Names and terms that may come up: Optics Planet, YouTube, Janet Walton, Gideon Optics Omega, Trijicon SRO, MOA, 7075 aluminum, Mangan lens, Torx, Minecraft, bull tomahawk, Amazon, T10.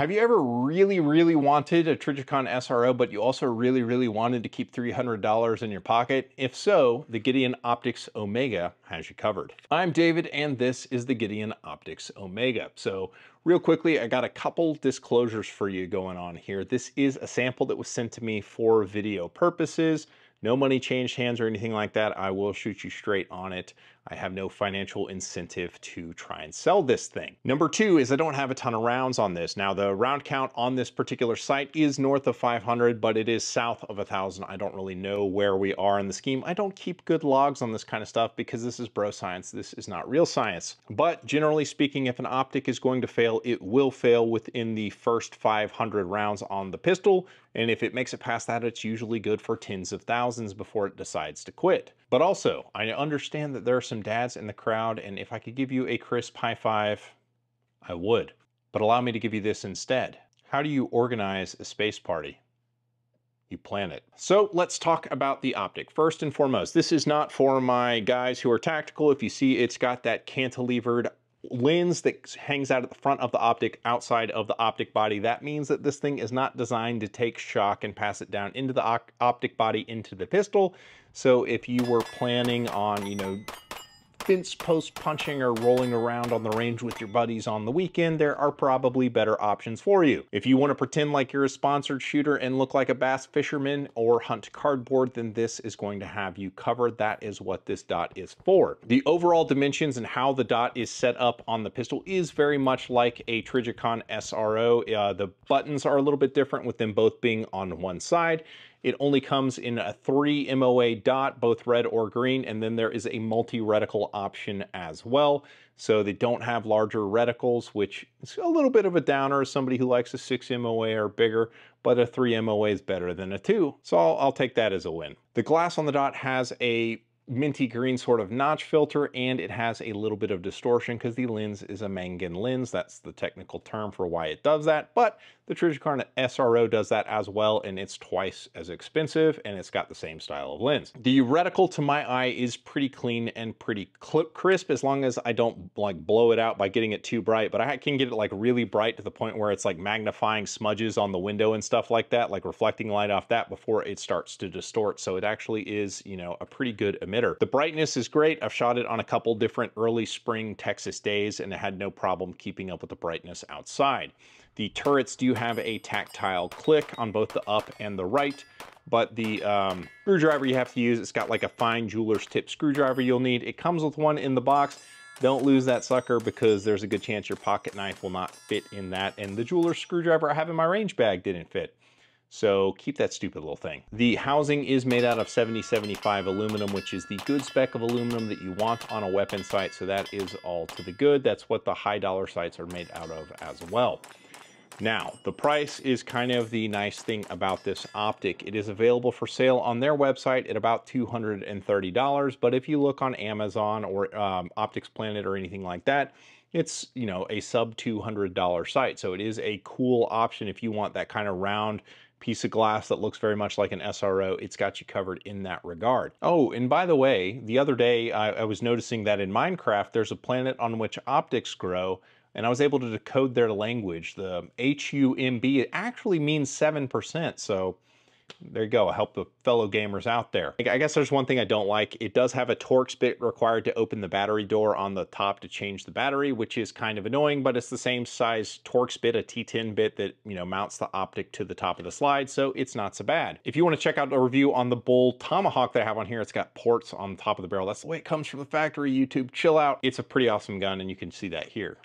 Have you ever really wanted a Trijicon SRO, but you also really wanted to keep $300 in your pocket? If so, the Gideon Optics Omega has you covered. I'm David, and this is the Gideon Optics Omega. So real quickly, I got a couple disclosures for you going on here. This is a sample that was sent to me for video purposes. No money changed hands or anything like that. I will shoot you straight on it. I have no financial incentive to try and sell this thing. Number two is I don't have a ton of rounds on this. Now the round count on this particular site is north of 500, but it is south of 1,000. I don't really know where we are in the scheme. I don't keep good logs on this kind of stuff because this is bro science. This is not real science. But generally speaking, if an optic is going to fail, it will fail within the first 500 rounds on the pistol. And if it makes it past that, it's usually good for tens of thousands before it decides to quit. But also, I understand that there are some dads in the crowd, and if I could give you a crisp high five, I would. But allow me to give you this instead. How do you organize a space party? You plan it. So let's talk about the optic. First and foremost, this is not for my guys who are tactical. If you see, it's got that cantilevered lens that hangs out at the front of the optic outside of the optic body. That means that this thing is not designed to take shock and pass it down into the optic body into the pistol. So if you were planning on, you know, fence post punching or rolling around on the range with your buddies on the weekend, there are probably better options for you. If you want to pretend like you're a sponsored shooter and look like a bass fisherman or hunt cardboard, then this is going to have you covered. That is what this dot is for. The overall dimensions and how the dot is set up on the pistol is very much like a Trijicon SRO. The buttons are a little bit different with them both being on one side. It only comes in a 3 MOA dot, both red or green, and then there is a multi-reticle option as well. So they don't have larger reticles, which is a little bit of a downer as somebody who likes a 6 MOA or bigger, but a 3 MOA is better than a 2. So I'll take that as a win. The glass on the dot has a minty green sort of notch filter, and it has a little bit of distortion because the lens is a Mangan lens. That's the technical term for why it does that, but the Trijicon SRO does that as well, and it's twice as expensive, and it's got the same style of lens. The reticle to my eye is pretty clean and pretty crisp, as long as I don't like blow it out by getting it too bright, but I can get it like really bright to the point where it's like magnifying smudges on the window and stuff like that, like reflecting light off that before it starts to distort. So it actually is, you know, a pretty good emitter. The brightness is great. I've shot it on a couple different early spring Texas days, and it had no problem keeping up with the brightness outside. The turrets do have a tactile click on both the up and the right, but the screwdriver you have to use, it's got like a fine jeweler's tip screwdriver you'll need. It comes with one in the box. Don't lose that sucker because there's a good chance your pocket knife will not fit in that, and the jeweler's screwdriver I have in my range bag didn't fit. So keep that stupid little thing. The housing is made out of 7075 aluminum, which is the good spec of aluminum that you want on a weapon sight. So that is all to the good. That's what the high dollar sights are made out of as well. Now, the price is kind of the nice thing about this optic. It is available for sale on their website at about $230. But if you look on Amazon or Optics Planet or anything like that, it's, you know, a sub $200 sight. So it is a cool option if you want that kind of round piece of glass that looks very much like an SRO. It's got you covered in that regard. Oh, and by the way, the other day I was noticing that in Minecraft, there's a planet on which optics grow, and I was able to decode their language. The HUMB, it actually means 7%. So there you go. I help the fellow gamers out there. I guess there's one thing I don't like. It does have a Torx bit required to open the battery door on the top to change the battery, which is kind of annoying, but it's the same size Torx bit, a T10 bit that, you know, mounts the optic to the top of the slide. So it's not so bad. If you want to check out a review on the Bull Tomahawk that I have on here, it's got ports on the top of the barrel. That's the way it comes from the factory. YouTube, chill out. It's a pretty awesome gun, and you can see that here.